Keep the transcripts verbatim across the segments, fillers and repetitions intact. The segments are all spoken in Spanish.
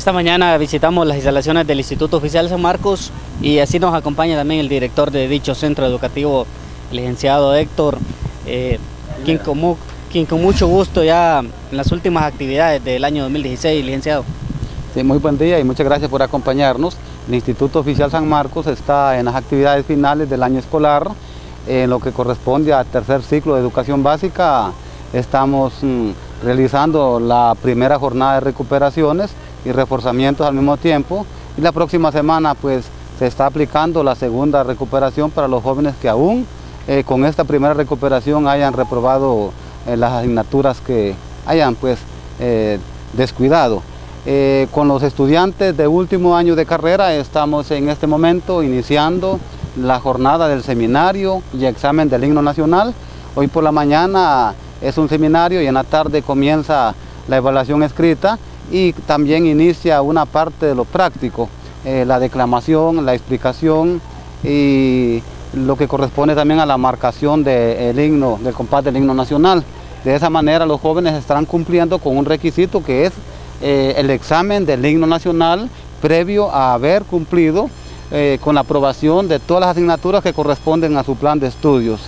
Esta mañana visitamos las instalaciones del Instituto Oficial San Marcos y así nos acompaña también el director de dicho centro educativo, el licenciado Héctor, eh, quien, con, quien con mucho gusto ya en las últimas actividades del año dos mil dieciséis, licenciado. Sí, muy buen día y muchas gracias por acompañarnos. El Instituto Oficial San Marcos está en las actividades finales del año escolar, en lo que corresponde al tercer ciclo de educación básica. Estamos mmm, realizando la primera jornada de recuperaciones y reforzamientos al mismo tiempo, y la próxima semana pues se está aplicando la segunda recuperación para los jóvenes que aún eh, con esta primera recuperación hayan reprobado eh, las asignaturas que hayan pues eh, descuidado. Eh, con los estudiantes de último año de carrera estamos en este momento iniciando la jornada del seminario y examen del himno nacional. Hoy por la mañana es un seminario y en la tarde comienza la evaluación escrita, y también inicia una parte de lo práctico, eh, la declamación, la explicación y lo que corresponde también a la marcación del himno, del compás del himno nacional. De esa manera los jóvenes estarán cumpliendo con un requisito que es eh, el examen del himno nacional previo a haber cumplido eh, con la aprobación de todas las asignaturas que corresponden a su plan de estudios.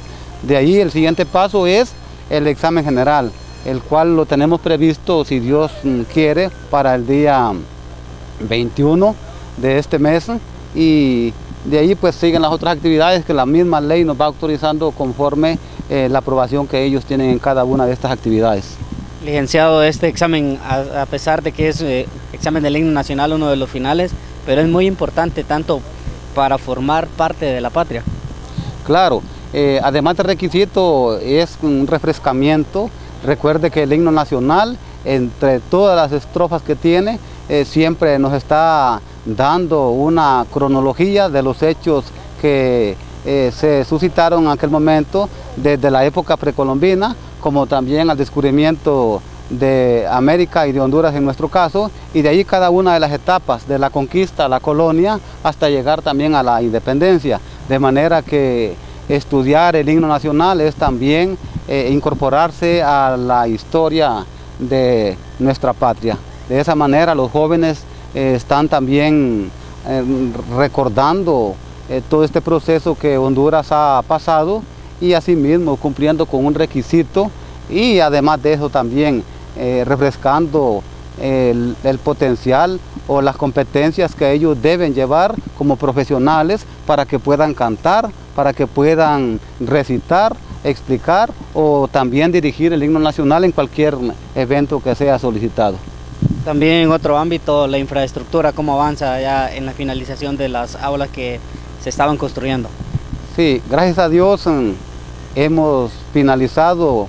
De ahí el siguiente paso es el examen general, el cual lo tenemos previsto, si Dios quiere, para el día veintiuno de este mes, y de ahí pues siguen las otras actividades que la misma ley nos va autorizando conforme eh, la aprobación que ellos tienen en cada una de estas actividades. Licenciado, este examen, a, a pesar de que es eh, examen del himno nacional, uno de los finales, pero es muy importante tanto para formar parte de la patria. Claro, eh, además de requisito es un refrescamiento. Recuerde que el himno nacional, entre todas las estrofas que tiene, eh, siempre nos está dando una cronología de los hechos que eh, se suscitaron en aquel momento, desde la época precolombina, como también al descubrimiento de América y de Honduras en nuestro caso, y de ahí cada una de las etapas, de la conquista a la colonia, hasta llegar también a la independencia. De manera que estudiar el himno nacional es también Eh, incorporarse a la historia de nuestra patria. De esa manera los jóvenes eh, están también eh, recordando eh, todo este proceso que Honduras ha pasado, y asimismo cumpliendo con un requisito, y además de eso también eh, refrescando el, el potencial o las competencias que ellos deben llevar como profesionales para que puedan cantar, para que puedan recitar, explicar o también dirigir el himno nacional en cualquier evento que sea solicitado. También en otro ámbito, la infraestructura, ¿cómo avanza ya en la finalización de las aulas que se estaban construyendo? Sí, gracias a Dios hemos finalizado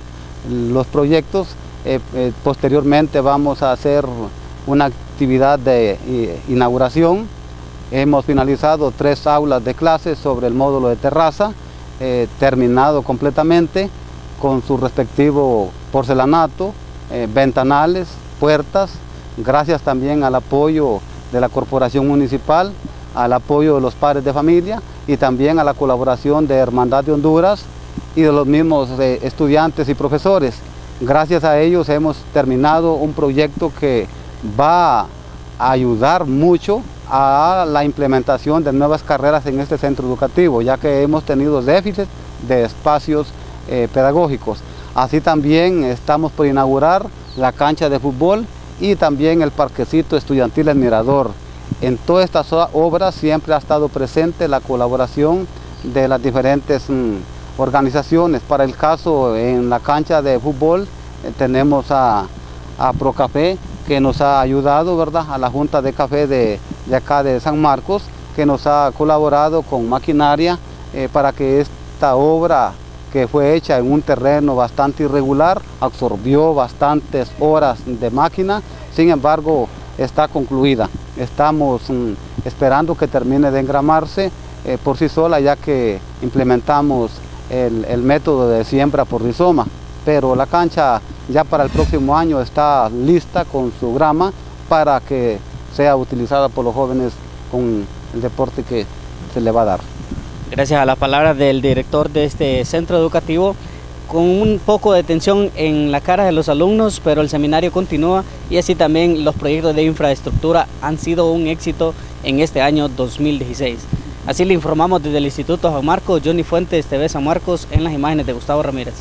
los proyectos. Eh, eh, posteriormente vamos a hacer una actividad de eh, inauguración. Hemos finalizado tres aulas de clases sobre el módulo de terraza, Eh, terminado completamente con su respectivo porcelanato, eh, ventanales, puertas, gracias también al apoyo de la Corporación Municipal, al apoyo de los padres de familia y también a la colaboración de Hermandad de Honduras y de los mismos eh, estudiantes y profesores. Gracias a ellos hemos terminado un proyecto que va a ayudar mucho a la implementación de nuevas carreras en este centro educativo, ya que hemos tenido déficit de espacios eh, pedagógicos. Así también estamos por inaugurar la cancha de fútbol y también el parquecito estudiantil El Mirador. En todas estas obras siempre ha estado presente la colaboración de las diferentes mm, organizaciones. Para el caso, en la cancha de fútbol eh, tenemos a, a Procafé, que nos ha ayudado, ¿verdad?, a la Junta de Café de, de acá de San Marcos, que nos ha colaborado con maquinaria eh, para que esta obra, que fue hecha en un terreno bastante irregular, absorbió bastantes horas de máquina. Sin embargo, está concluida. Estamos mm, esperando que termine de engramarse eh, por sí sola, ya que implementamos el, el método de siembra por rizoma, pero la cancha ya para el próximo año está lista con su grama para que sea utilizada por los jóvenes con el deporte que se le va a dar. Gracias a las palabras del director de este centro educativo, con un poco de tensión en las caras de los alumnos, pero el seminario continúa y así también los proyectos de infraestructura han sido un éxito en este año dos mil dieciséis. Así le informamos desde el Instituto San Marcos, Johnny Fuentes, T V San Marcos, en las imágenes de Gustavo Ramírez.